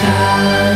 sky.